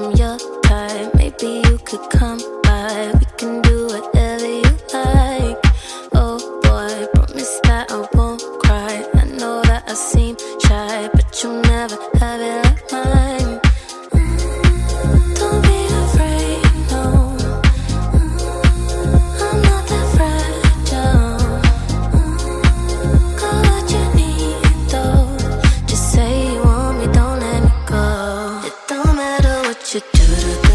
I'm your type. Maybe you could come by. We can do whatever you like. Oh boy, promise that I won't cry. I know that I seem shy, but you'll never have it like mine. Don't be afraid, no. I'm not that fragile. Call what you need, though. Just say you want me, don't let me go. It don't matter what you do to